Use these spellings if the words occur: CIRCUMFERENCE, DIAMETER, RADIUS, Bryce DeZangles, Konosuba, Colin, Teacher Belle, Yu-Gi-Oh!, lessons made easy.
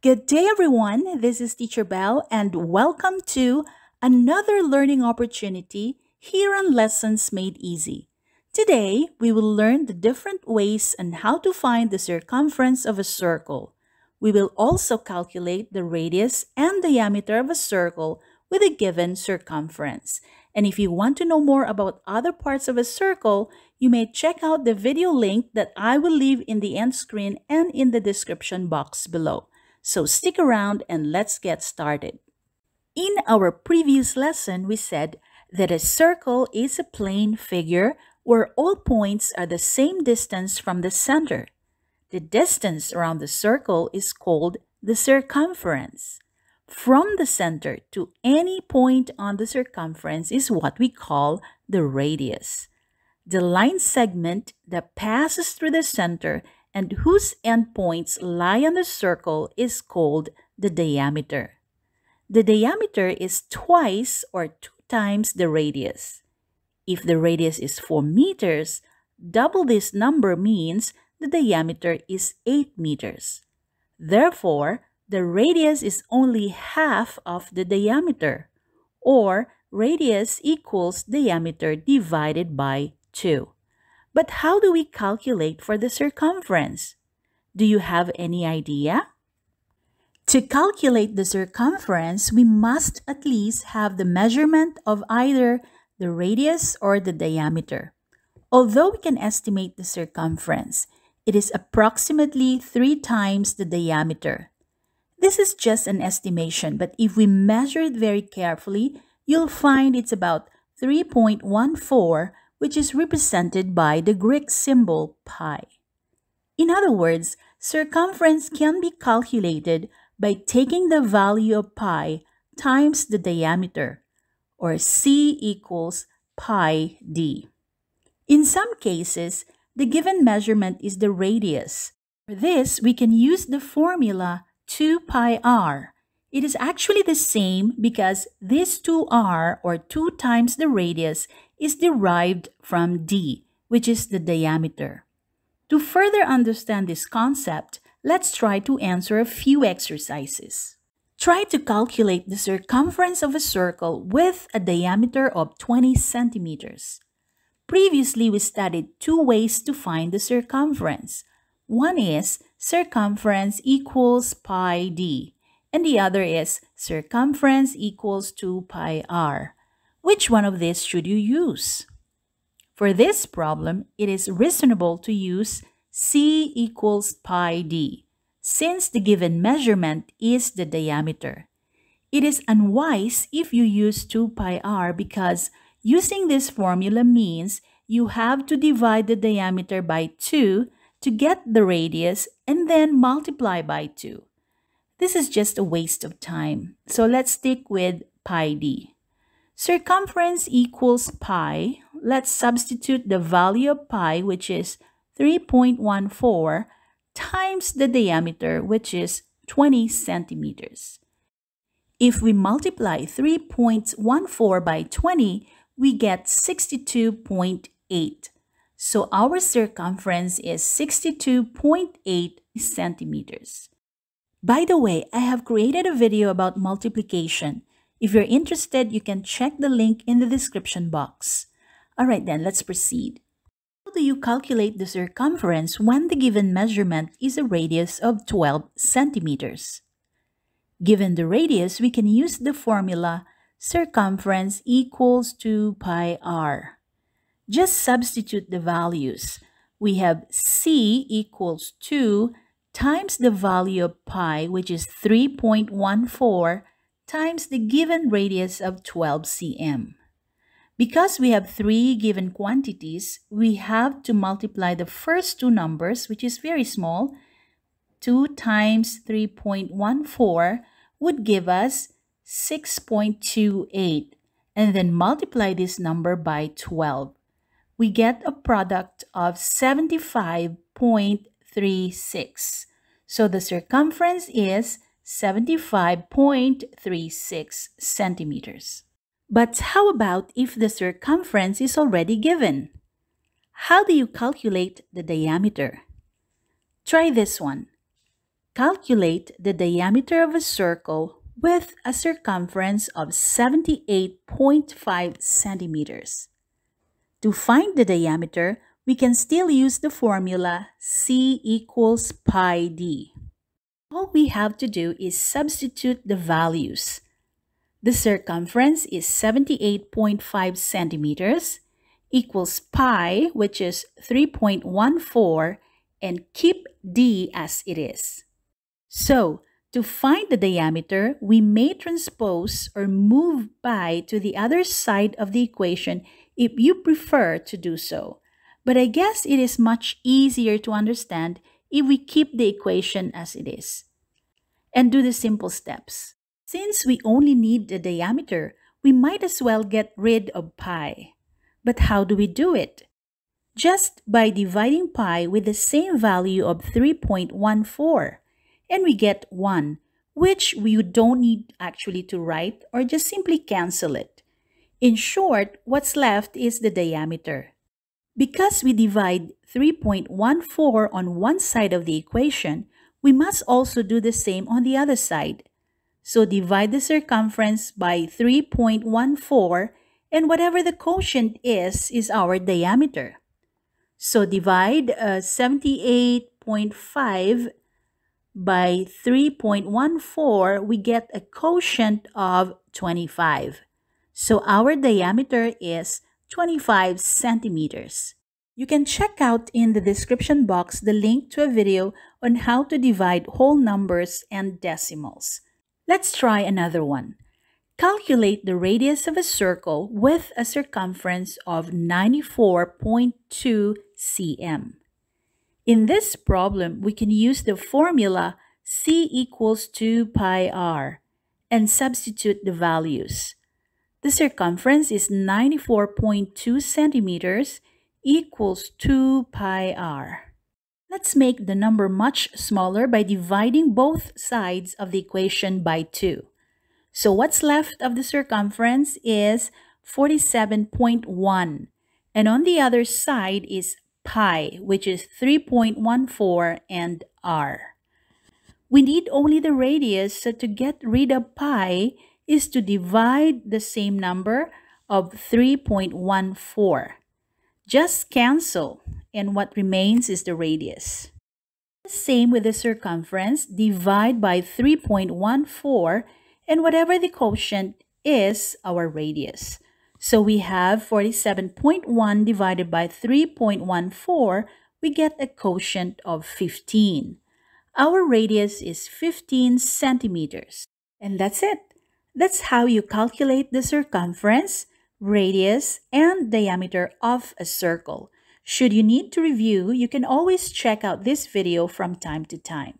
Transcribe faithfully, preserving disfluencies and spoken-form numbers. Good day, everyone. This is TeacherBelle, and welcome to another learning opportunity here on Lessons Made Easy. Today, we will learn the different ways and how to find the circumference of a circle. We will also calculate the radius and diameter of a circle with a given circumference. And if you want to know more about other parts of a circle, you may check out the video link that I will leave in the end screen and in the description box below. So stick around and let's get started. In our previous lesson, we said that a circle is a plane figure where all points are the same distance from the center. The distance around the circle is called the circumference. From the center to any point on the circumference is what we call the radius. The line segment that passes through the center and whose endpoints lie on the circle is called the diameter. The diameter is twice or two times the radius. If the radius is four meters, double this number means the diameter is eight meters. Therefore, the radius is only half of the diameter, or radius equals diameter divided by two. But how do we calculate for the circumference? Do you have any idea? To calculate the circumference, we must at least have the measurement of either the radius or the diameter. Although we can estimate the circumference, it is approximately three times the diameter. This is just an estimation, but if we measure it very carefully, you'll find it's about three point one four, which is represented by the Greek symbol pi. In other words, circumference can be calculated by taking the value of pi times the diameter, or c equals pi d. In some cases, the given measurement is the radius. For this, we can use the formula two pi r. It is actually the same because this two r, or two times the radius, is derived from d, which is the diameter. To further understand this concept, let's try to answer a few exercises. Try to calculate the circumference of a circle with a diameter of twenty centimeters. Previously, we studied two ways to find the circumference. One is circumference equals pi d, and the other is circumference equals two pi r. Which one of these should you use? For this problem, it is reasonable to use c equals pi d, since the given measurement is the diameter. It is unwise if you use two pi r because using this formula means you have to divide the diameter by two to get the radius and then multiply by two. This is just a waste of time, so let's stick with pi d. Circumference equals pi. Let's substitute the value of pi, which is three point one four, times the diameter, which is twenty centimeters. If we multiply three point one four by twenty, we get sixty-two point eight. So our circumference is sixty-two point eight centimeters. By the way, I have created a video about multiplication. If you're interested, you can check the link in the description box. Alright then, let's proceed. How do you calculate the circumference when the given measurement is a radius of twelve centimeters? Given the radius, we can use the formula circumference equals two pi r. Just substitute the values. We have c equals two times the value of pi, which is three point one four, times the given radius of twelve centimeters. Because we have three given quantities, we have to multiply the first two numbers, which is very small. two times three point one four would give us six point two eight, and then multiply this number by twelve. We get a product of seventy-five point three six. So the circumference is seventy-five point three six centimeters. But how about if the circumference is already given? How do you calculate the diameter? Try this one. Calculate the diameter of a circle with a circumference of seventy-eight point five centimeters. To find the diameter, we can still use the formula C equals pi d. All we have to do is substitute the values. The circumference is seventy-eight point five centimeters equals pi, which is three point one four, and keep d as it is. So, to find the diameter, we may transpose or move pi to the other side of the equation if you prefer to do so. But I guess it is much easier to understand if we keep the equation as it is. And do the simple steps. Since we only need the diameter, we might as well get rid of pi. But how do we do it? Just by dividing pi with the same value of three point one four. And we get one, which we don't need actually to write, or just simply cancel it. In short, what's left is the diameter. Because we divide three point one four on one side of the equation, we must also do the same on the other side. So divide the circumference by three point one four, and whatever the quotient is, is our diameter. So divide uh, seventy-eight point five by three point one four, we get a quotient of twenty-five. So our diameter is twenty-five centimeters. You can check out in the description box the link to a video on how to divide whole numbers and decimals. Let's try another one. Calculate the radius of a circle with a circumference of ninety-four point two centimeters. In this problem, we can use the formula C equals two pi r and substitute the values. The circumference is ninety-four point two centimeters equals two pi r. Let's make the number much smaller by dividing both sides of the equation by two. So what's left of the circumference is forty-seven point one, and on the other side is pi, which is three point one four, and r. We need only the radius, so to get rid of pi is to divide the same number of three point one four. Just cancel, and what remains is the radius. The same with the circumference, divide by three point one four, and whatever the quotient is, our radius. So we have forty-seven point one divided by three point one four, we get a quotient of fifteen. Our radius is fifteen centimeters. And that's it. That's how you calculate the circumference, radius, and diameter of a circle. Should you need to review, you can always check out this video from time to time.